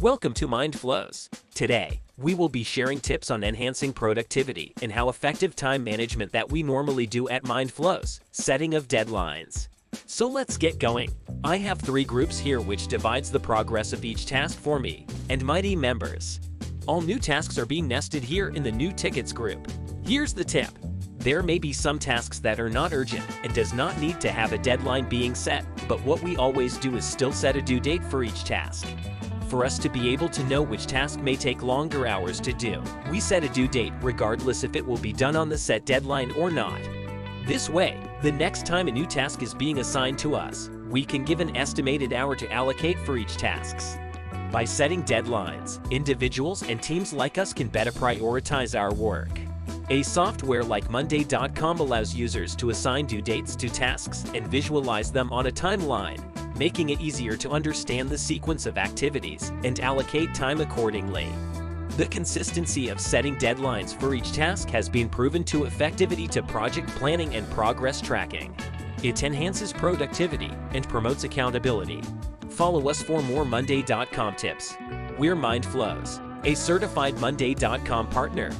Welcome to MindFlows. Today, we will be sharing tips on enhancing productivity and how effective time management that we normally do at MindFlows, setting of deadlines. So let's get going. I have three groups here which divides the progress of each task for me and my team members. All new tasks are being nested here in the new tickets group. Here's the tip. There may be some tasks that are not urgent and does not need to have a deadline being set, but what we always do is still set a due date for each task. For us to be able to know which task may take longer hours to do, we set a due date regardless if it will be done on the set deadline or not. This way, the next time a new task is being assigned to us, we can give an estimated hour to allocate for each task. By setting deadlines, individuals and teams like us can better prioritize our work. A software like Monday.com allows users to assign due dates to tasks and visualize them on a timeline, making it easier to understand the sequence of activities and allocate time accordingly. The consistency of setting deadlines for each task has been proven to effectivity to project planning and progress tracking. It enhances productivity and promotes accountability. Follow us for more Monday.com tips. We're MindFlows, a certified Monday.com partner.